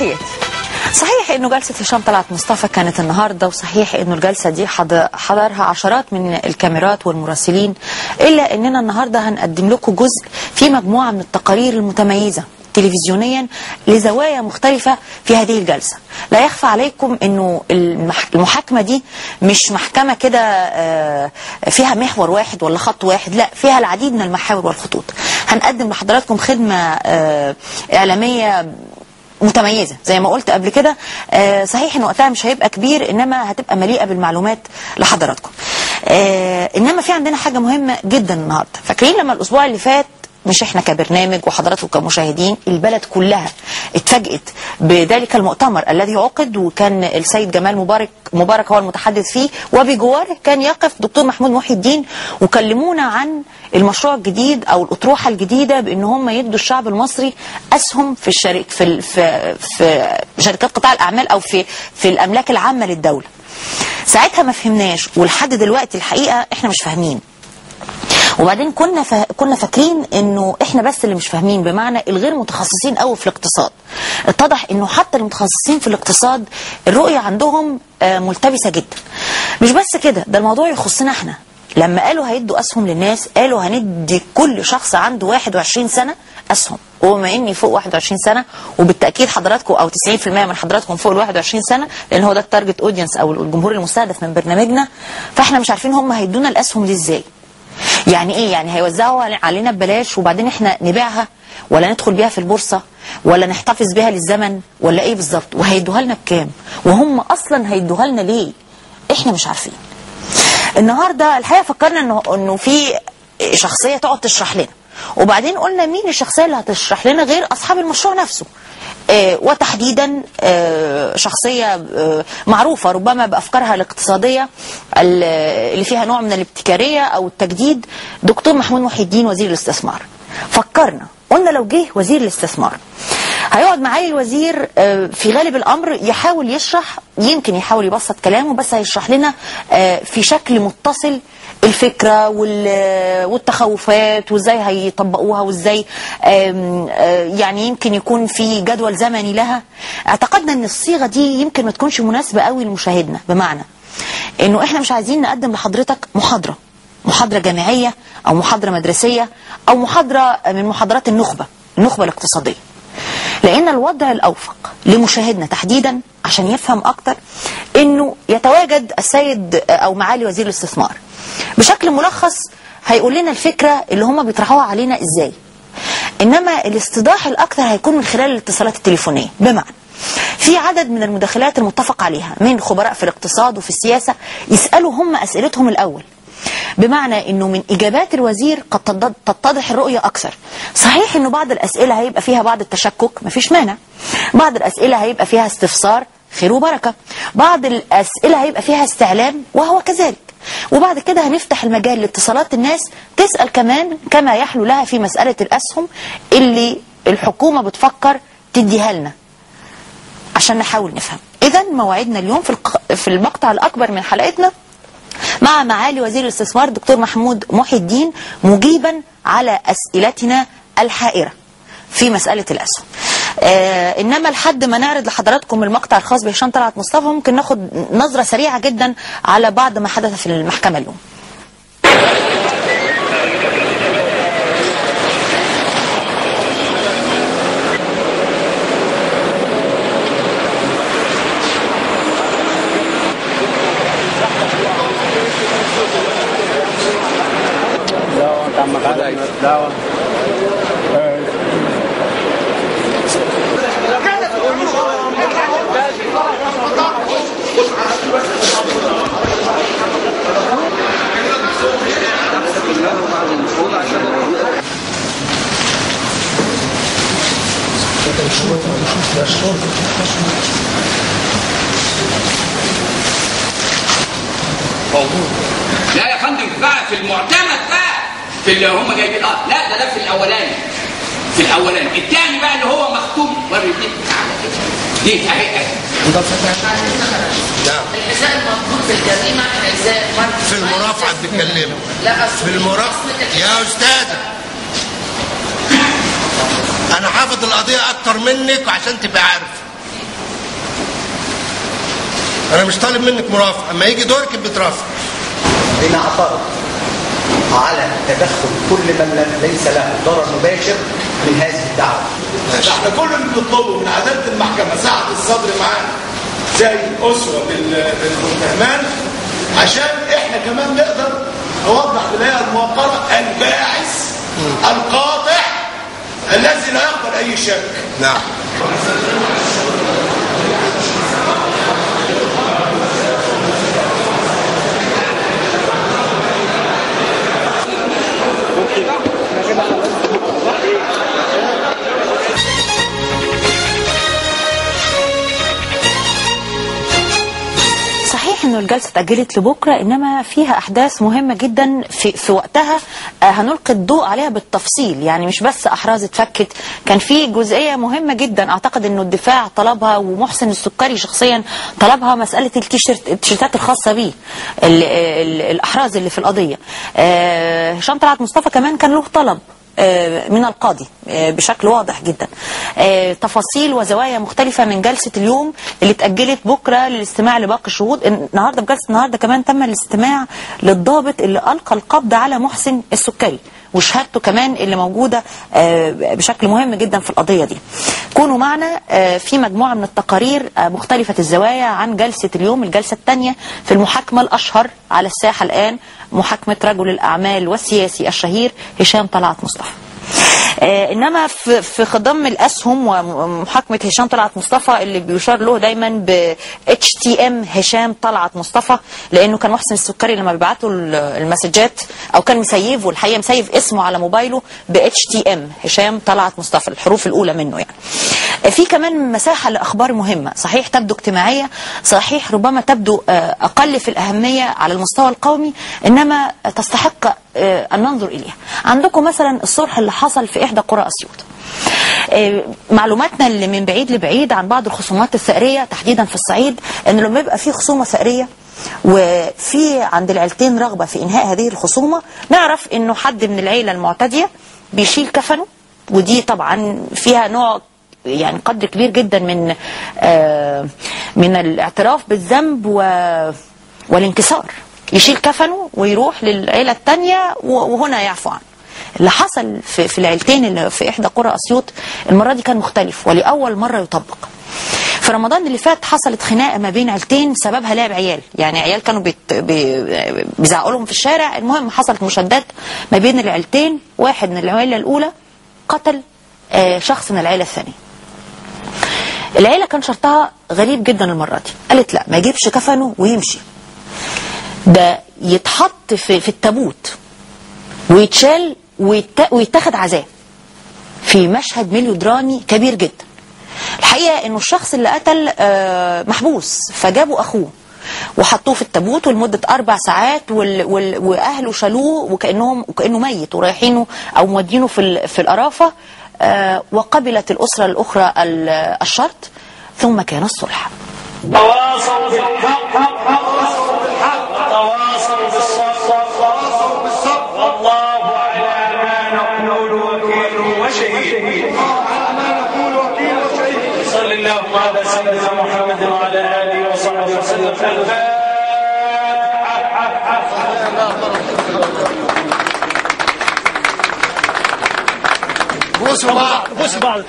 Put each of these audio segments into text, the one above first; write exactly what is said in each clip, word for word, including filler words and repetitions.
صحيح صحيح انه جلسه هشام طلعت مصطفى كانت النهارده، وصحيح انه الجلسه دي حضرها عشرات من الكاميرات والمراسلين، الا اننا النهارده هنقدم لكم جزء في مجموعه من التقارير المتميزه تلفزيونيا لزوايا مختلفه في هذه الجلسه. لا يخفى عليكم انه المحاكمه دي مش محكمه كده فيها محور واحد ولا خط واحد، لا، فيها العديد من المحاور والخطوط. هنقدم لحضراتكم خدمه اعلاميه متميزه زي ما قلت قبل كده. آه صحيح ان وقتها مش هيبقى كبير، انما هتبقى مليئه بالمعلومات لحضراتكم. آه انما في عندنا حاجه مهمه جدا النهارده. فاكرين لما الاسبوع اللي فات مش احنا كبرنامج وحضراتكم كمشاهدين، البلد كلها اتفاجئت بذلك المؤتمر الذي عقد، وكان السيد جمال مبارك مبارك هو المتحدث فيه، وبجواره كان يقف دكتور محمود محي الدين، وكلمونا عن المشروع الجديد او الاطروحه الجديده بان هم يدوا الشعب المصري اسهم في الشركات في, في في شركات قطاع الاعمال او في في الاملاك العامه للدوله. ساعتها ما فهمناش، ولحد دلوقتي الحقيقه احنا مش فاهمين. وبعدين كنا فا... كنا فاكرين انه احنا بس اللي مش فاهمين، بمعنى الغير متخصصين قوي في الاقتصاد. اتضح انه حتى المتخصصين في الاقتصاد الرؤيه عندهم ملتبسه جدا. مش بس كده، ده الموضوع يخصنا احنا. لما قالوا هيدوا اسهم للناس، قالوا هندي كل شخص عنده واحد وعشرين سنه اسهم، وبما اني فوق واحد وعشرين سنه، وبالتاكيد حضراتكم او تسعين في المية من حضراتكم فوق ال واحد وعشرين سنه، لان هو ده التارجت اودينس او الجمهور المستهدف من برنامجنا، فاحنا مش عارفين هم هيدونا الاسهم دي ازاي. يعني ايه؟ يعني هيوزعوا علينا ببلاش وبعدين احنا نبيعها ولا ندخل بيها في البورصه ولا نحتفظ بيها للزمن ولا ايه بالظبط؟ وهيدوها لنا بكام؟ وهم اصلا هيدوها لنا ليه؟ احنا مش عارفين. النهارده الحقيقه فكرنا انه انه في شخصيه تقعد تشرح لنا، وبعدين قلنا مين الشخصيه اللي هتشرح لنا غير اصحاب المشروع نفسه؟ آه وتحديدا آه شخصيه آه معروفه ربما بافكارها الاقتصاديه اللي فيها نوع من الابتكاريه او التجديد، دكتور محمود محي الدين وزير الاستثمار. فكرنا قلنا لو جه وزير الاستثمار هيقعد معايا الوزير آه في غالب الامر يحاول يشرح، يمكن يحاول يبسط كلامه، بس هيشرح لنا آه في شكل متصل الفكره والتخوفات وازاي هيطبقوها وازاي يعني يمكن يكون في جدول زمني لها. اعتقدنا ان الصيغه دي يمكن ما تكونش مناسبه قوي لمشاهدنا، بمعنى انه احنا مش عايزين نقدم لحضرتك محاضره محاضره جامعيه او محاضره مدرسيه او محاضره من محاضرات النخبه النخبه الاقتصاديه، لان الوضع الاوفق لمشاهدنا تحديدا عشان يفهم اكتر انه يتواجد السيد او معالي وزير الاستثمار بشكل ملخص، هيقول لنا الفكره اللي هم بيطرحوها علينا ازاي. انما الاستيضاح الاكثر هيكون من خلال الاتصالات التليفونيه، بمعنى في عدد من المداخلات المتفق عليها من خبراء في الاقتصاد وفي السياسه يسالوا هم اسئلتهم الاول، بمعنى انه من اجابات الوزير قد تتضح الرؤيه اكثر. صحيح انه بعض الاسئله هيبقى فيها بعض التشكك، مفيش مانع، بعض الاسئله هيبقى فيها استفسار، خير وبركه، بعض الاسئله هيبقى فيها استعلام وهو كذلك. وبعد كده هنفتح المجال لاتصالات الناس تسأل كمان كما يحلو لها في مسألة الأسهم اللي الحكومة بتفكر تديها لنا عشان نحاول نفهم. إذا موعدنا اليوم في في المقطع الأكبر من حلقتنا مع معالي وزير الاستثمار دكتور محمود محي الدين، مجيبا على أسئلتنا الحائرة في مسألة الأسهم. آه انما لحد ما نعرض لحضراتكم المقطع الخاص بهشام طلعت مصطفى، ممكن ناخد نظره سريعه جدا على بعض ما حدث في المحكمه اليوم. لا يا فندم بقى في المعتمد بقى في اللي هم جايبين اه لا ده ده في الاولاني في الاولاني الثاني بقى اللي هو مختوم وري دي دي اهي اهي ده الحساب المطلوب في الجريمه حساب في المرافعه بتتكلموا لا اصل في المرافعه يا استاذ انا حافظ القضيه اكتر منك عشان تبقى عارف انا مش طالب منك مرافعه، اما يجي دورك بترافع. ان اعترض على تدخل كل من ليس له ضرر مباشر من هذه الدعوه. احنا كل اللي بنطلبه من عداله المحكمه سعه الصدر معانا زي الاسره بالمتهمان، عشان احنا كمان نقدر نوضح للهيئه الموقره الباعث القاطع الذي لا يقبل اي شك. نعم. صحيح انه الجلسه اتاجلت لبكره، انما فيها احداث مهمه جدا في في وقتها هنلقي الضوء عليها بالتفصيل. يعني مش بس احراز اتفكت، كان في جزئيه مهمه جدا اعتقد انه الدفاع طلبها ومحسن السكري شخصيا طلبها، مساله التيشيرت التيشيرتات الخاصه بيه، ال ال الاحراز اللي في القضيه. هشام طلعت مصطفى كمان كان له طلب من القاضي بشكل واضح جدا. تفاصيل وزوايا مختلفة من جلسة اليوم اللي اتأجلت بكرة للاستماع لباقي الشهود. النهارده بجلسة النهارده كمان تم الاستماع للضابط اللي ألقى القبض على محسن السكري، وشهادته كمان اللي موجودة بشكل مهم جدا في القضية دي. كونوا معنا في مجموعة من التقارير مختلفة الزوايا عن جلسة اليوم، الجلسة الثانية في المحاكمة الأشهر على الساحة الآن، محاكمة رجل الأعمال والسياسي الشهير هشام طلعت مصطفى. إنما في خضم الأسهم ومحاكمة هشام طلعت مصطفى اللي بيشار له دايما ب إتش تي إم هشام طلعت مصطفى، لأنه كان محسن السكري لما بيبعت له المسجات أو كان مسيفه، والحقيقة مسيف اسمه على موبايله ب إتش تي إم هشام طلعت مصطفى، الحروف الأولى منه. يعني في كمان مساحة لأخبار مهمة، صحيح تبدو اجتماعية، صحيح ربما تبدو أقل في الأهمية على المستوى القومي، إنما تستحق أن ننظر إليها. عندكم مثلا الصرح اللي حصل في إحدى قرى أسيوط. معلوماتنا اللي من بعيد لبعيد عن بعض الخصومات الثأرية تحديدا في الصعيد، إن لما يبقى في خصومة ثأرية وفي عند العيلتين رغبة في إنهاء هذه الخصومة، نعرف إنه حد من العيلة المعتدية بيشيل كفنه، ودي طبعا فيها نوع يعني قدر كبير جدا من آه من الاعتراف بالذنب والانكسار. يشيل كفنه ويروح للعيلة الثانية وهنا يعفو عنه. اللي حصل في, في العيلتين اللي في إحدى قرى أسيوط المرة دي كان مختلف، ولأول مرة يطبق. في رمضان اللي فات حصلت خناقة ما بين عيلتين سببها لعب عيال، يعني عيال كانوا بيزعقوا لهم في الشارع. المهم حصلت مشادات ما بين العيلتين، واحد من العيلة الأولى قتل شخص من العيلة الثانية. العيلة كان شرطها غريب جدا المرة دي، قالت لا ما يجيبش كفنه ويمشي، ده يتحط في, في التابوت ويتشال ويتاخد عزاء في مشهد ميلودرامي كبير جدا. الحقيقه انه الشخص اللي قتل محبوس، فجابوا اخوه وحطوه في التابوت ولمده اربع ساعات واهله شالوه وكانهم وكانه ميت ورايحينه او مودينه في في القرافه، وقبلت الاسره الاخرى الشرط، ثم كان الصلح. تواصلوا على سيدنا محمد وعلى آله وصحبه وسلم. بوسوا بعض بوسوا بعض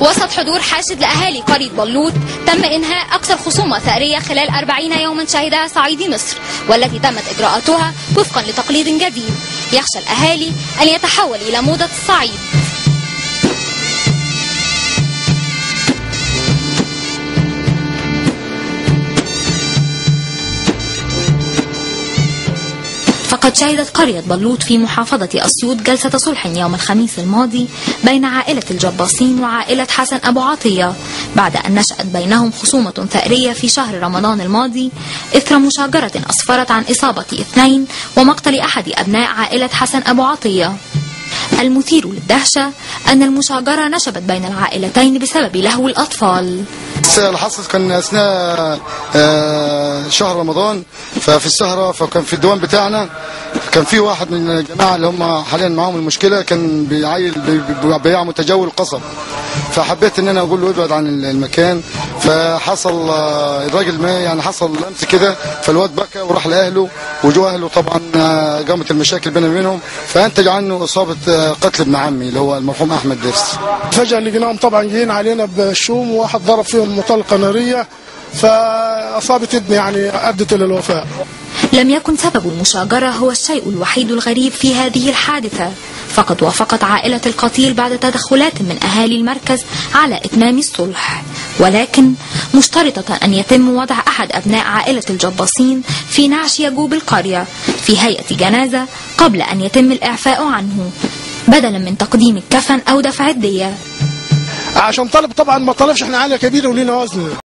وسط حضور حاشد لأهالي قرية بلوط تم إنهاء أكثر خصومة ثأرية خلال أربعين يوما شهدها صعيد مصر، والتي تمت إجراءاتها وفقا لتقليد جديد يخشى الأهالي أن يتحول إلى موضة الصعيد. فقد شهدت قرية بلوط في محافظة أسيوط جلسة صلح يوم الخميس الماضي بين عائلة الجباصين وعائلة حسن أبو عطية، بعد أن نشأت بينهم خصومة ثأرية في شهر رمضان الماضي إثر مشاجرة أسفرت عن إصابة اثنين ومقتل أحد أبناء عائلة حسن أبو عطية. المثير للدهشة أن المشاجرة نشبت بين العائلتين بسبب لهو الأطفال. اللي حصل كان أثناء شهر رمضان، ففي السهرة، فكان في الديوان بتاعنا كان في واحد من الجماعة اللي هم حاليا معاهم المشكلة، كان بيعمل بيع متجول قصب، فحبيت ان انا اقول له ابعد عن المكان. فحصل الراجل ما يعني حصل لمس كده، فالواد بكى وراح لاهله، وجوا اهله طبعا قامت المشاكل بيننا وبينهم، فانتج عنه اصابه قتل ابن عمي اللي هو المرحوم احمد درس. فجاه لقيناهم طبعا جايين علينا بالشوم، وواحد ضرب فيهم مطلقه ناريه فاصابت ابني، يعني ادت الى الوفاه. لم يكن سبب المشاجرة هو الشيء الوحيد الغريب في هذه الحادثة، فقد وافقت عائلة القتيل بعد تدخلات من أهالي المركز على إتمام الصلح، ولكن مشترطة أن يتم وضع أحد أبناء عائلة الجباصين في نعش يجوب القرية في هيئة جنازة قبل أن يتم الإعفاء عنه، بدلا من تقديم الكفن أو دفع الدية. عشان طلب طبعا ما طلبش، احنا عائلة كبيرة ولينا وزن.